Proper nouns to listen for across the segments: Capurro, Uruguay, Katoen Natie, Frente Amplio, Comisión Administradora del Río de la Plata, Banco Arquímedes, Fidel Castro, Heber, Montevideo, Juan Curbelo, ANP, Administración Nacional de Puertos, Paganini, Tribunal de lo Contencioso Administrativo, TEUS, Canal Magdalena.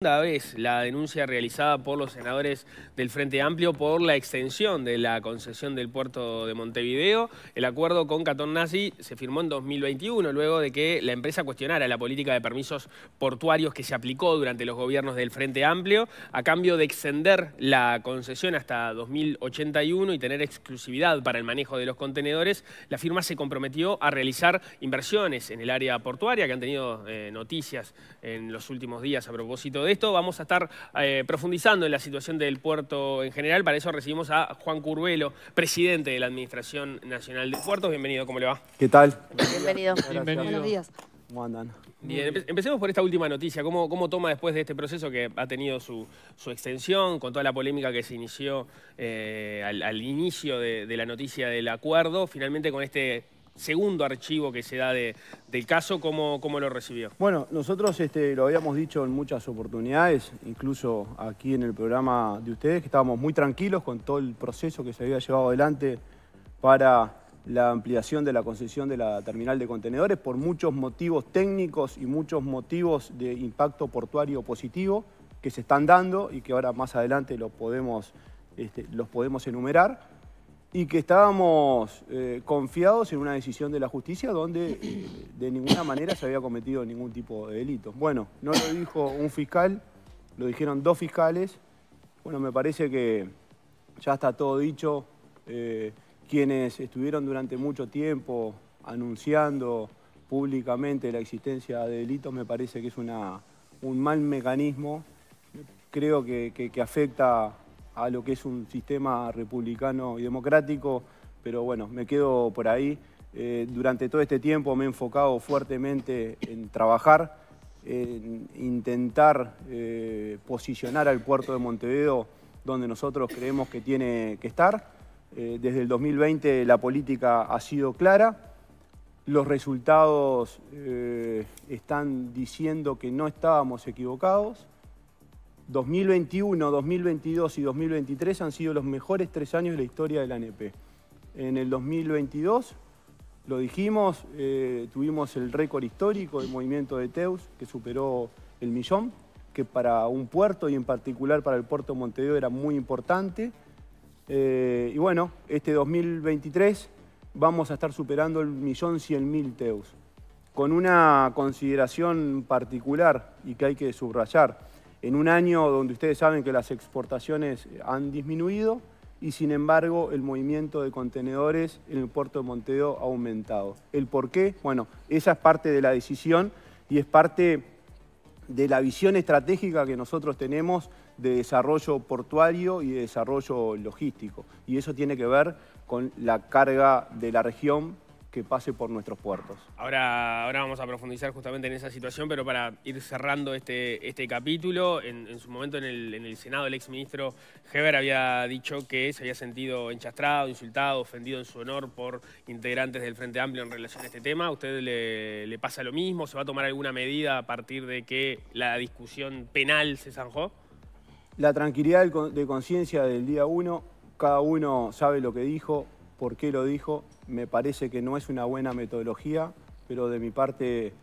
Segunda vez la denuncia realizada por los senadores del Frente Amplio por la extensión de la concesión del puerto de Montevideo. El acuerdo con Katoen Natie se firmó en 2021, luego de que la empresa cuestionara la política de permisos portuarios que se aplicó durante los gobiernos del Frente Amplio, a cambio de extender la concesión hasta 2081 y tener exclusividad para el manejo de los contenedores. La firma se comprometió a realizar inversiones en el área portuaria, que han tenido noticias en los últimos días a propósito de esto. Vamos a estar profundizando en la situación del puerto en general. Para eso recibimos a Juan Curbelo, presidente de la Administración Nacional de Puertos. Bienvenido, ¿cómo le va? ¿Qué tal? Bienvenido. Bienvenido. Buenos días. ¿Cómo andan? Bien, empecemos por esta última noticia. ¿Cómo toma después de este proceso que ha tenido su extensión, con toda la polémica que se inició al inicio de la noticia del acuerdo, finalmente con este segundo archivo que se da del caso? ¿Cómo lo recibió? Bueno, nosotros lo habíamos dicho en muchas oportunidades, incluso aquí en el programa de ustedes, que estábamos muy tranquilos con todo el proceso que se había llevado adelante para la ampliación de la concesión de la terminal de contenedores por muchos motivos técnicos y muchos motivos de impacto portuario positivo que se están dando y que ahora más adelante los podemos enumerar. Y que estábamos confiados en una decisión de la justicia donde de ninguna manera se había cometido ningún tipo de delito. Bueno, no lo dijo un fiscal, lo dijeron dos fiscales. Bueno, me parece que ya está todo dicho. Quienes estuvieron durante mucho tiempo anunciando públicamente la existencia de delitos, me parece que es un mal mecanismo. Creo que afecta a lo que es un sistema republicano y democrático, pero bueno, me quedo por ahí. Durante todo este tiempo me he enfocado fuertemente en trabajar, en intentar posicionar al puerto de Montevideo donde nosotros creemos que tiene que estar. Desde el 2020 la política ha sido clara, los resultados están diciendo que no estábamos equivocados. 2021, 2022 y 2023 han sido los mejores 3 años de la historia de la ANP. En el 2022, lo dijimos, tuvimos el récord histórico del movimiento de TEUS, que superó el 1.000.000, que para un puerto y en particular para el puerto de Montevideo era muy importante. Y bueno, este 2023 vamos a estar superando el 1.100.000 TEUS. Con una consideración particular y que hay que subrayar, en un año donde ustedes saben que las exportaciones han disminuido y sin embargo el movimiento de contenedores en el puerto de Montevideo ha aumentado. ¿El por qué? Bueno, esa es parte de la decisión y es parte de la visión estratégica que nosotros tenemos de desarrollo portuario y de desarrollo logístico. Y eso tiene que ver con la carga de la región que pase por nuestros puertos. Ahora vamos a profundizar justamente en esa situación, pero para ir cerrando este capítulo, en su momento en el Senado el exministro Heber había dicho que se había sentido enchastrado, insultado, ofendido en su honor por integrantes del Frente Amplio en relación a este tema. ¿A usted le pasa lo mismo? ¿Se va a tomar alguna medida a partir de que la discusión penal se zanjó? La tranquilidad de conciencia del día 1, cada uno sabe lo que dijo, por qué lo dijo. Me parece que no es una buena metodología, pero de mi parte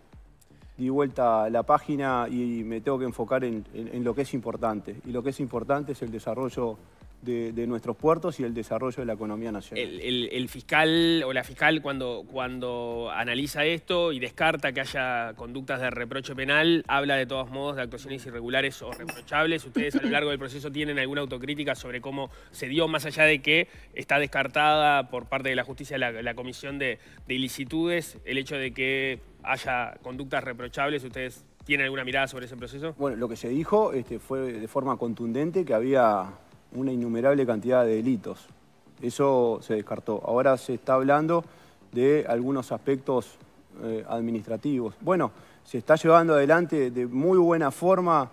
di vuelta a la página y me tengo que enfocar en lo que es importante. Y lo que es importante es el desarrollo de nuestros puertos y el desarrollo de la economía nacional. El fiscal o la fiscal cuando analiza esto y descarta que haya conductas de reproche penal, habla de todos modos de actuaciones irregulares o reprochables. ¿Ustedes a lo largo del proceso tienen alguna autocrítica sobre cómo se dio, más allá de que está descartada por parte de la justicia la comisión de ilicitudes, el hecho de que haya conductas reprochables? ¿Ustedes tienen alguna mirada sobre ese proceso? Bueno, lo que se dijo fue de forma contundente que había una innumerable cantidad de delitos. Eso se descartó. Ahora se está hablando de algunos aspectos administrativos. Bueno, se está llevando adelante de muy buena forma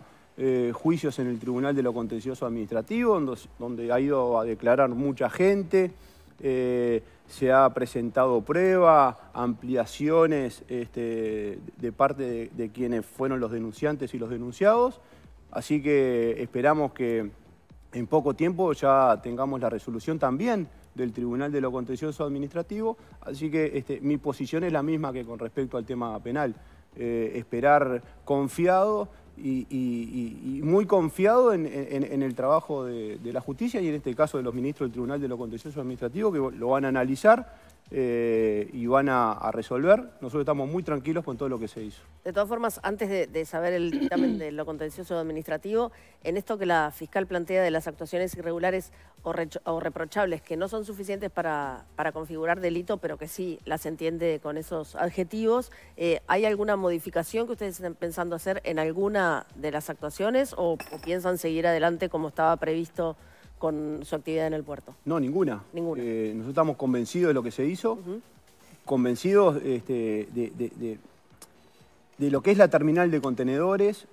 juicios en el Tribunal de lo Contencioso Administrativo, donde ha ido a declarar mucha gente, se ha presentado prueba, ampliaciones de parte de quienes fueron los denunciantes y los denunciados. Así que esperamos que en poco tiempo ya tengamos la resolución también del Tribunal de lo Contencioso Administrativo, así que mi posición es la misma que con respecto al tema penal. Esperar confiado y muy confiado en el trabajo de la justicia y en este caso de los ministros del Tribunal de lo Contencioso Administrativo, que lo van a analizar y van a resolver. Nosotros estamos muy tranquilos con todo lo que se hizo. De todas formas, antes de saber el dictamen de lo contencioso administrativo, en esto que la fiscal plantea de las actuaciones irregulares o reprochables, que no son suficientes para configurar delito, pero que sí las entiende con esos adjetivos, ¿hay alguna modificación que ustedes estén pensando hacer en alguna de las actuaciones o piensan seguir adelante como estaba previsto con su actividad en el puerto? No, ninguna. Ninguna. Nosotros estamos convencidos de lo que se hizo, convencidos de lo que es la terminal de contenedores,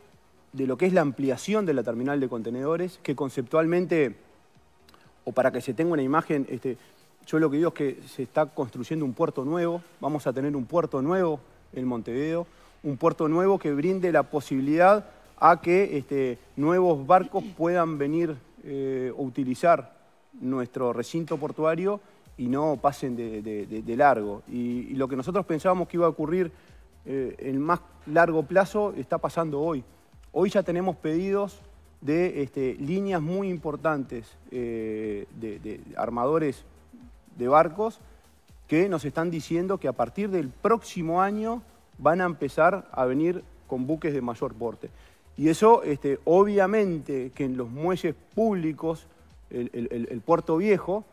de lo que es la ampliación de la terminal de contenedores, que conceptualmente, o para que se tenga una imagen, yo lo que digo es que se está construyendo un puerto nuevo, vamos a tener un puerto nuevo en Montevideo, un puerto nuevo que brinde la posibilidad a que nuevos barcos puedan venir o utilizar nuestro recinto portuario y no pasen de largo. Y lo que nosotros pensábamos que iba a ocurrir en más largo plazo está pasando hoy. Hoy ya tenemos pedidos de líneas muy importantes de armadores de barcos que nos están diciendo que a partir del próximo año van a empezar a venir con buques de mayor porte. Y eso, obviamente, que en los muelles públicos, el Puerto Viejo,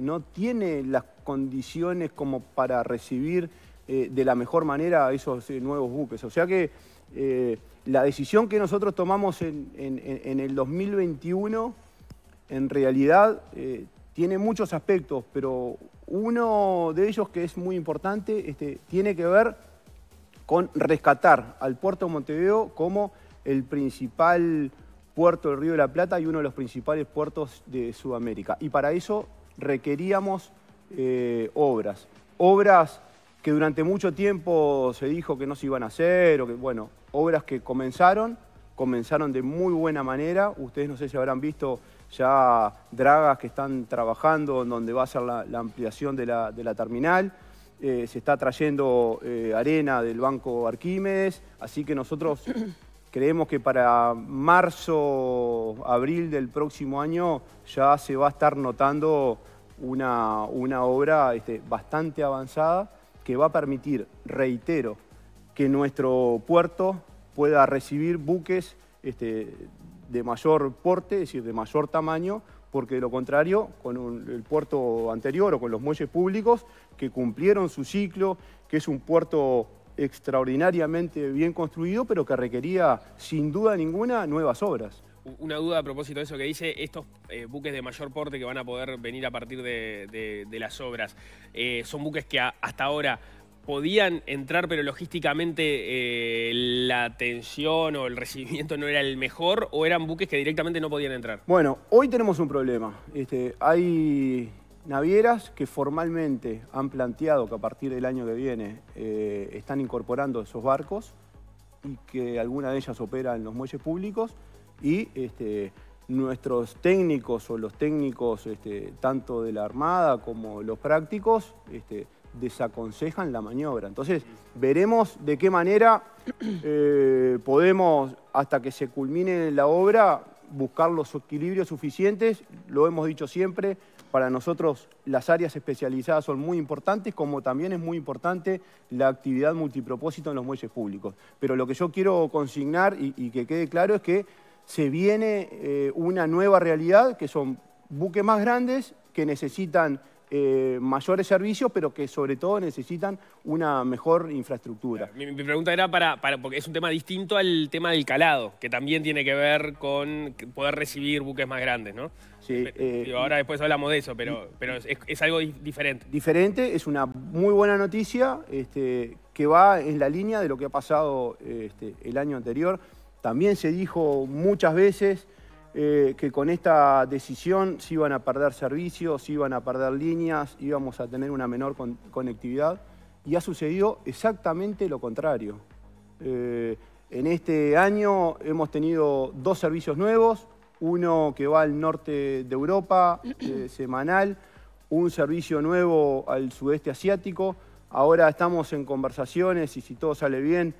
no tiene las condiciones como para recibir de la mejor manera esos nuevos buques. O sea que la decisión que nosotros tomamos en el 2021, en realidad, tiene muchos aspectos, pero uno de ellos que es muy importante, tiene que ver con rescatar al Puerto de Montevideo como el principal puerto del Río de la Plata y uno de los principales puertos de Sudamérica. Y para eso requeríamos obras. Obras que durante mucho tiempo se dijo que no se iban a hacer, o que, bueno, obras que comenzaron de muy buena manera. Ustedes no sé si habrán visto ya dragas que están trabajando en donde va a ser la ampliación de la terminal. Se está trayendo arena del Banco Arquímedes, así que nosotros creemos que para marzo, abril del próximo año ya se va a estar notando una obra bastante avanzada que va a permitir, reitero, que nuestro puerto pueda recibir buques de mayor porte, es decir, de mayor tamaño, porque de lo contrario, con el puerto anterior o con los muelles públicos que cumplieron su ciclo, que es un puerto extraordinariamente bien construido, pero que requería, sin duda ninguna, nuevas obras. Una duda a propósito de eso que dice, estos buques de mayor porte que van a poder venir a partir de las obras, son buques que hasta ahora podían entrar, pero logísticamente la atención o el recibimiento no era el mejor, o eran buques que directamente no podían entrar. Bueno, hoy tenemos un problema. Hay navieras que formalmente han planteado que a partir del año que viene están incorporando esos barcos y que alguna de ellas opera en los muelles públicos y nuestros técnicos o los técnicos tanto de la Armada como los prácticos desaconsejan la maniobra. Entonces veremos de qué manera podemos, hasta que se culmine la obra, buscar los equilibrios suficientes. Lo hemos dicho siempre, para nosotros las áreas especializadas son muy importantes, como también es muy importante la actividad multipropósito en los muelles públicos. Pero lo que yo quiero consignar y que quede claro es que se viene una nueva realidad, que son buques más grandes, que necesitan mayores servicios, pero que sobre todo necesitan una mejor infraestructura. Mi pregunta era porque es un tema distinto al tema del calado, que también tiene que ver con poder recibir buques más grandes, ¿no? Sí. Ahora después hablamos de eso, pero es algo diferente. Diferente, es una muy buena noticia que va en la línea de lo que ha pasado el año anterior. También se dijo muchas veces que con esta decisión se iban a perder servicios, se iban a perder líneas, íbamos a tener una menor conectividad, y ha sucedido exactamente lo contrario. En este año hemos tenido 2 servicios nuevos, uno que va al norte de Europa, semanal, un servicio nuevo al sudeste asiático. Ahora estamos en conversaciones y si todo sale bien,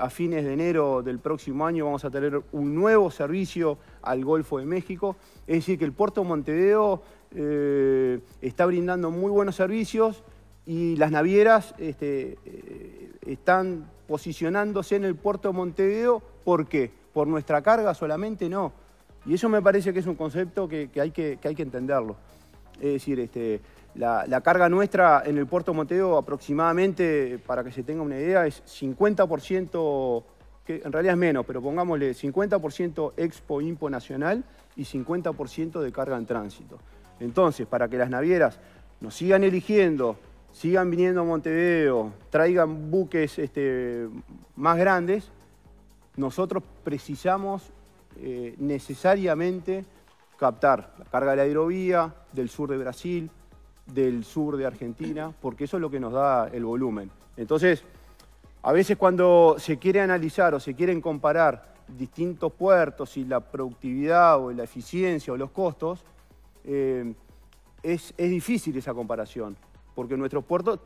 a fines de enero del próximo año vamos a tener un nuevo servicio al Golfo de México. Es decir, que el puerto de Montevideo está brindando muy buenos servicios y las navieras están posicionándose en el puerto de Montevideo. ¿Por qué? ¿Por nuestra carga solamente? No. Y eso me parece que es un concepto que hay que entenderlo. Es decir, la carga nuestra en el puerto de Montevideo aproximadamente, para que se tenga una idea, es 50%, que en realidad es menos, pero pongámosle 50% Expo-Impo nacional y 50% de carga en tránsito. Entonces, para que las navieras nos sigan eligiendo, sigan viniendo a Montevideo, traigan buques más grandes, nosotros precisamos necesariamente captar la carga de la hidrovía, del sur de Brasil, del sur de Argentina, porque eso es lo que nos da el volumen. Entonces, a veces cuando se quiere analizar o se quieren comparar distintos puertos y la productividad o la eficiencia o los costos, es difícil esa comparación, porque nuestro puerto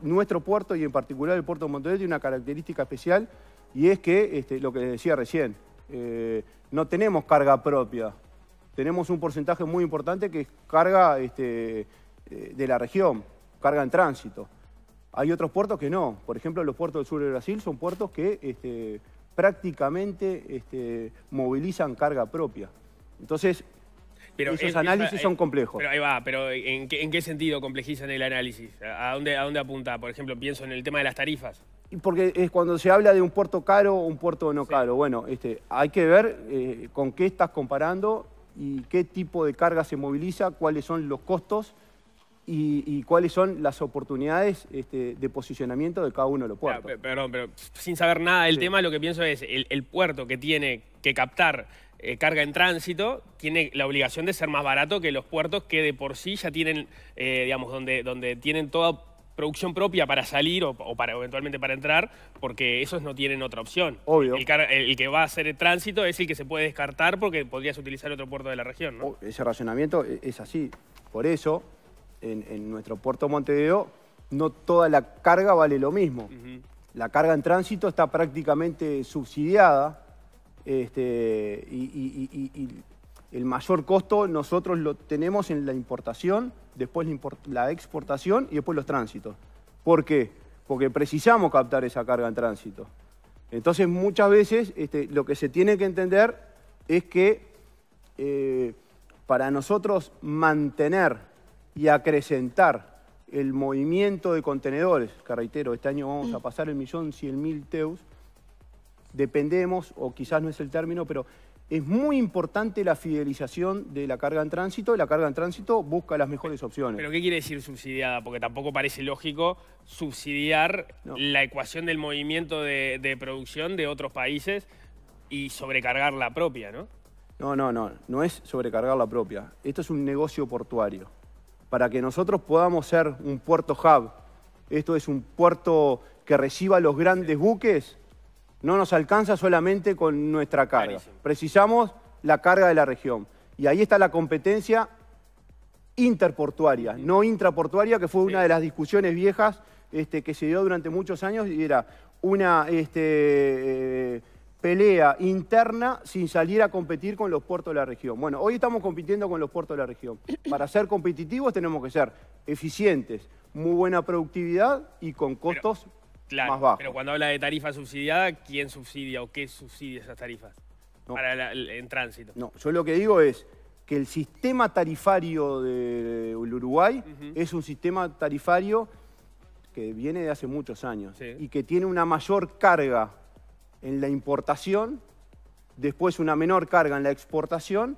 y en particular el puerto de Montevideo tiene una característica especial y es que, lo que les decía recién, no tenemos carga propia, tenemos un porcentaje muy importante que es carga de la región, carga en tránsito. Hay otros puertos que no, por ejemplo los puertos del sur de Brasil son puertos que prácticamente movilizan carga propia. Entonces, pero esos análisis son complejos. Pero ahí va, pero ¿en qué sentido complejizan el análisis? ¿A dónde apunta? Por ejemplo, pienso en el tema de las tarifas. Porque es cuando se habla de un puerto caro o un puerto no caro. Bueno, hay que ver con qué estás comparando y qué tipo de carga se moviliza, cuáles son los costos y cuáles son las oportunidades de posicionamiento de cada uno de los puertos. Claro, perdón, pero sin saber nada del tema, lo que pienso es el puerto que tiene que captar carga en tránsito tiene la obligación de ser más barato que los puertos que de por sí ya tienen, digamos, donde tienen toda producción propia para salir o para eventualmente para entrar, porque esos no tienen otra opción. Obvio. El que va a hacer el tránsito es el que se puede descartar porque podrías utilizar otro puerto de la región, ¿no? Ese razonamiento es así. Por eso, en nuestro puerto Montevideo, no toda la carga vale lo mismo. La carga en tránsito está prácticamente subsidiada y el mayor costo nosotros lo tenemos en la importación, después la exportación y después los tránsitos. ¿Por qué? Porque precisamos captar esa carga en tránsito. Entonces muchas veces lo que se tiene que entender es que para nosotros mantener y acrecentar el movimiento de contenedores, que reitero, este año vamos a pasar el 1.100.000 TEUS, dependemos, o quizás no es el término, pero es muy importante la fidelización de la carga en tránsito y la carga en tránsito busca las mejores opciones. ¿Pero qué quiere decir subsidiada? Porque tampoco parece lógico subsidiar la ecuación del movimiento de producción de otros países y sobrecargar la propia, ¿no? No es sobrecargar la propia. Esto es un negocio portuario. Para que nosotros podamos ser un puerto hub, esto es un puerto que reciba los grandes buques, no nos alcanza solamente con nuestra carga. Clarísimo. Precisamos la carga de la región. Y ahí está la competencia interportuaria, no intraportuaria, que fue una de las discusiones viejas que se dio durante muchos años y era una pelea interna sin salir a competir con los puertos de la región. Bueno, hoy estamos compitiendo con los puertos de la región. Para ser competitivos tenemos que ser eficientes, muy buena productividad y con costos más bajos. Pero cuando habla de tarifa subsidiada, ¿quién subsidia o qué subsidia esas tarifas en tránsito? No, yo lo que digo es que el sistema tarifario del Uruguay es un sistema tarifario que viene de hace muchos años y que tiene una mayor carga en la importación, después una menor carga en la exportación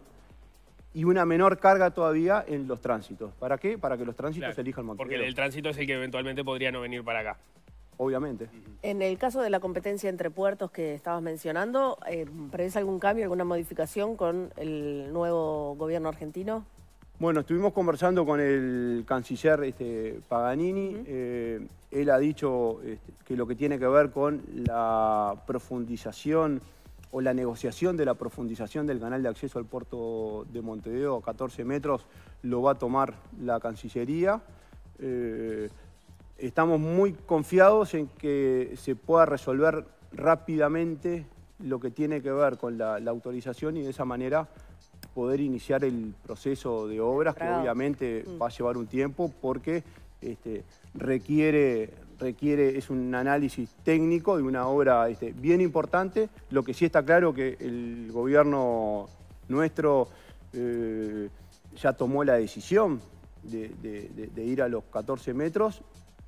y una menor carga todavía en los tránsitos. ¿Para qué? Para que los tránsitos elijan Montevideo. Porque el tránsito es el que eventualmente podría no venir para acá. Obviamente. En el caso de la competencia entre puertos que estabas mencionando, ¿prevés algún cambio, alguna modificación con el nuevo gobierno argentino? Bueno, estuvimos conversando con el canciller Paganini. Él ha dicho que lo que tiene que ver con la profundización o la negociación de la profundización del canal de acceso al puerto de Montevideo a 14 metros lo va a tomar la Cancillería. Estamos muy confiados en que se pueda resolver rápidamente lo que tiene que ver con la autorización y de esa manera poder iniciar el proceso de obras, que obviamente va a llevar un tiempo porque requiere, es un análisis técnico de una obra bien importante. Lo que sí está claro que el gobierno nuestro ya tomó la decisión de ir a los 14 metros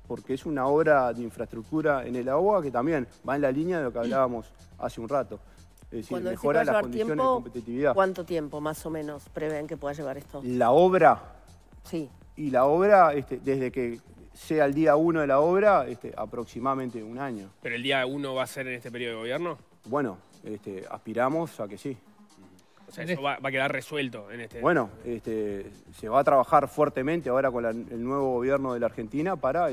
porque es una obra de infraestructura en el agua que también va en la línea de lo que hablábamos hace un rato. Es decir, cuando mejora las condiciones de competitividad. ¿Cuánto tiempo más o menos prevén que pueda llevar esto? La obra. Sí. Y la obra, desde que sea el día 1 de la obra, aproximadamente un año. ¿Pero el día 1 va a ser en este periodo de gobierno? Bueno, aspiramos a que sí. O sea, eso va a quedar resuelto en este... Bueno, se va a trabajar fuertemente ahora con el nuevo gobierno de la Argentina para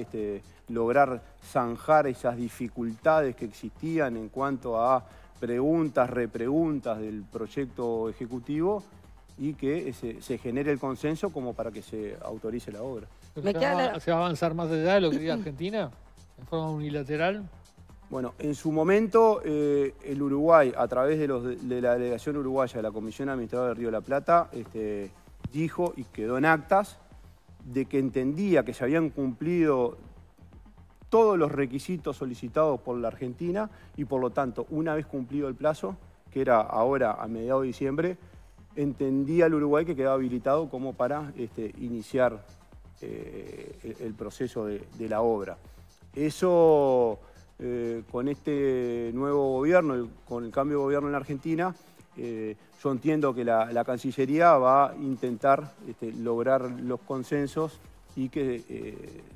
lograr zanjar esas dificultades que existían en cuanto a preguntas, repreguntas del proyecto ejecutivo y que se genere el consenso como para que se autorice la obra. ¿Se va a avanzar más allá de lo que diga Argentina en forma unilateral? Bueno, en su momento el Uruguay, a través de la delegación uruguaya de la Comisión Administradora del Río de la Plata, dijo y quedó en actas de que entendía que se habían cumplido todos los requisitos solicitados por la Argentina y por lo tanto, una vez cumplido el plazo, que era ahora a mediados de diciembre, entendía el Uruguay que quedaba habilitado como para iniciar el proceso de la obra. Eso... con este nuevo gobierno, con el cambio de gobierno en Argentina, yo entiendo que la Cancillería va a intentar lograr los consensos y que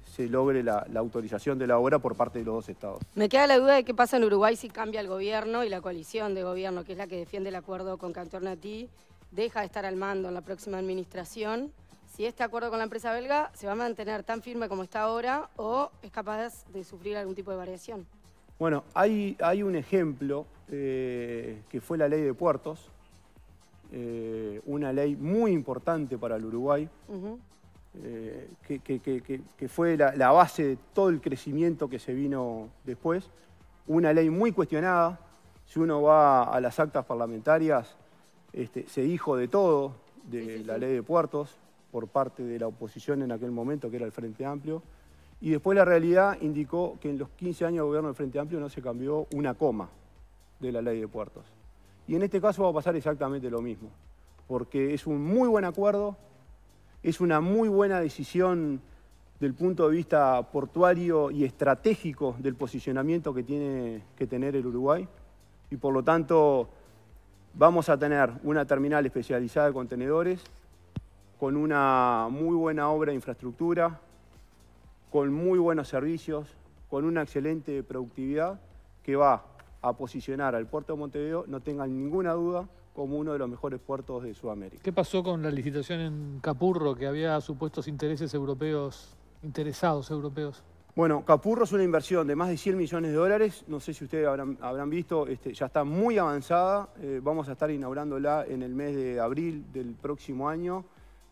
se logre la autorización de la obra por parte de los dos estados. Me queda la duda de qué pasa en Uruguay si cambia el gobierno y la coalición de gobierno, que es la que defiende el acuerdo con Katoen Natie, deja de estar al mando en la próxima administración. Si este acuerdo con la empresa belga se va a mantener tan firme como está ahora o es capaz de sufrir algún tipo de variación. Bueno, hay un ejemplo que fue la ley de puertos, una ley muy importante para el Uruguay, que fue la base de todo el crecimiento que se vino después, una ley muy cuestionada. Si uno va a las actas parlamentarias, se dijo de todo de la ley de puertos, por parte de la oposición en aquel momento, que era el Frente Amplio, y después la realidad indicó que en los 15 años de gobierno del Frente Amplio no se cambió una coma de la ley de puertos. Y en este caso va a pasar exactamente lo mismo, porque es un muy buen acuerdo, es una muy buena decisión del punto de vista portuario y estratégico del posicionamiento que tiene que tener el Uruguay, y por lo tanto vamos a tener una terminal especializada de contenedores, con una muy buena obra de infraestructura, con muy buenos servicios, con una excelente productividad que va a posicionar al puerto de Montevideo, no tengan ninguna duda, como uno de los mejores puertos de Sudamérica. ¿Qué pasó con la licitación en Capurro, que había supuestos intereses europeos, interesados europeos? Bueno, Capurro es una inversión de más de 100 millones de dólares, no sé si ustedes habrán visto, ya está muy avanzada, vamos a estar inaugurándola en el mes de abril del próximo año.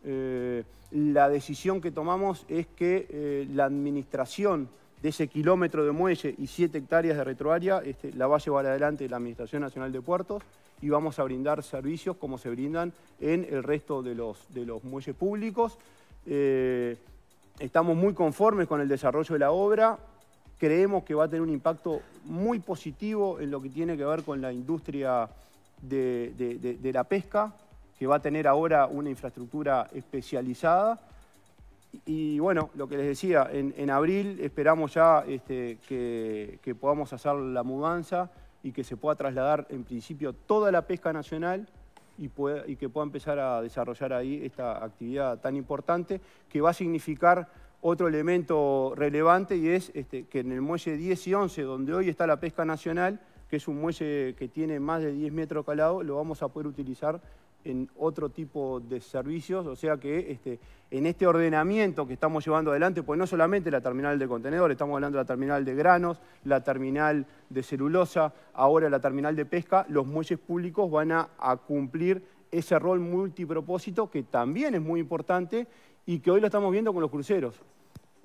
La decisión que tomamos es que la administración de ese kilómetro de muelle y 7 hectáreas de retroárea la va a llevar adelante la Administración Nacional de Puertos y vamos a brindar servicios como se brindan en el resto de los muelles públicos. Estamos muy conformes con el desarrollo de la obra, creemos que va a tener un impacto muy positivo en lo que tiene que ver con la industria de la pesca, que va a tener ahora una infraestructura especializada. Y bueno, lo que les decía, en abril esperamos ya que podamos hacer la mudanza y que se pueda trasladar en principio toda la pesca nacional y que pueda empezar a desarrollar ahí esta actividad tan importante que va a significar otro elemento relevante y es que en el muelle 10 y 11, donde hoy está la pesca nacional, que es un muelle que tiene más de 10 metros calado, lo vamos a poder utilizar en otro tipo de servicios, o sea que en este ordenamiento que estamos llevando adelante, pues no solamente la terminal de contenedores, estamos hablando de la terminal de granos, la terminal de celulosa, ahora la terminal de pesca, los muelles públicos van a cumplir ese rol multipropósito que también es muy importante y que hoy lo estamos viendo con los cruceros.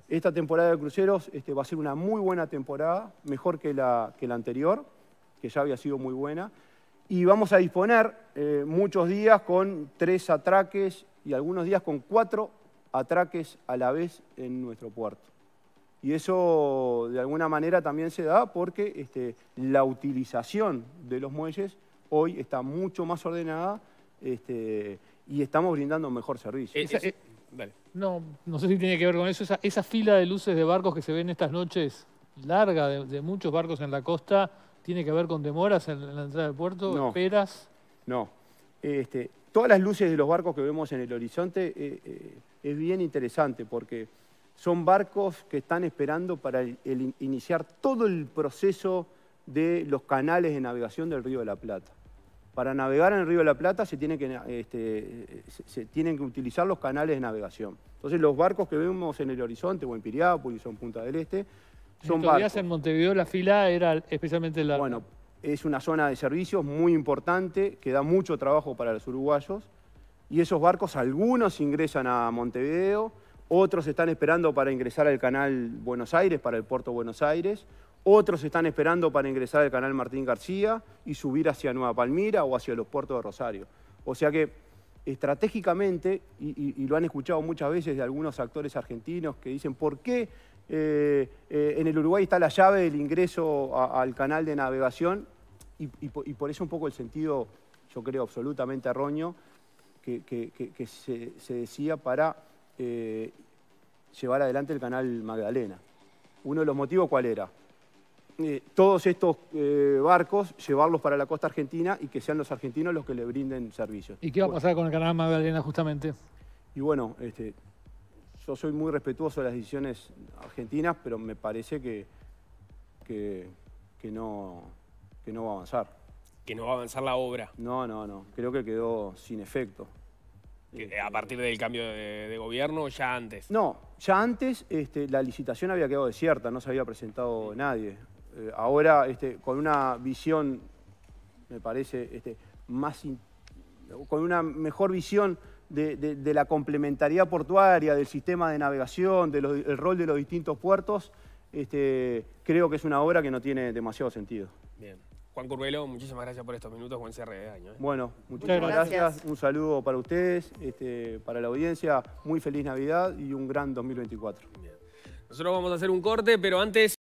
Esta temporada de cruceros va a ser una muy buena temporada, mejor que la anterior, que ya había sido muy buena. Y vamos a disponer muchos días con 3 atraques y algunos días con 4 atraques a la vez en nuestro puerto. Y eso de alguna manera también se da porque la utilización de los muelles hoy está mucho más ordenada y estamos brindando mejor servicio. Dale. No sé si tiene que ver con eso. Esa fila de luces de barcos que se ven estas noches, larga, de muchos barcos en la costa, ¿tiene que ver con demoras en la entrada del puerto? No. ¿Esperas? No. Todas las luces de los barcos que vemos en el horizonte es bien interesante porque son barcos que están esperando para iniciar todo el proceso de los canales de navegación del Río de la Plata. Para navegar en el Río de la Plata se tienen que utilizar los canales de navegación. Entonces los barcos que vemos en el horizonte, o en Piriápolis o en Punta del Este, son barcos. En Montevideo la fila era especialmente larga. Bueno, es una zona de servicios muy importante que da mucho trabajo para los uruguayos. Y esos barcos, algunos ingresan a Montevideo, otros están esperando para ingresar al canal Buenos Aires, para el puerto Buenos Aires. Otros están esperando para ingresar al canal Martín García y subir hacia Nueva Palmira o hacia los puertos de Rosario. O sea que estratégicamente, y lo han escuchado muchas veces de algunos actores argentinos que dicen ¿por qué en el Uruguay está la llave del ingreso al canal de navegación? Y por eso un poco el sentido, yo creo, absolutamente erróneo que se decía para llevar adelante el canal Magdalena. Uno de los motivos, ¿cuál era? Todos estos barcos, llevarlos para la costa argentina y que sean los argentinos los que le brinden servicios. ¿Y qué va a pasar con el canal Magdalena justamente? Y bueno, yo soy muy respetuoso de las decisiones argentinas, pero me parece que no va a avanzar. ¿Que no va a avanzar la obra? No. Creo que quedó sin efecto. ¿A partir del cambio de gobierno o ya antes? No, ya antes la licitación había quedado desierta, no se había presentado nadie. Ahora, con una visión, me parece, con una mejor visión de la complementariedad portuaria, del sistema de navegación, del rol de los distintos puertos, creo que es una obra que no tiene demasiado sentido. Bien. Juan Curbelo, muchísimas gracias por estos minutos, buen cierre de año. Bueno, muchísimas gracias, un saludo para ustedes, para la audiencia, muy feliz Navidad y un gran 2024. Bien. Nosotros vamos a hacer un corte, pero antes...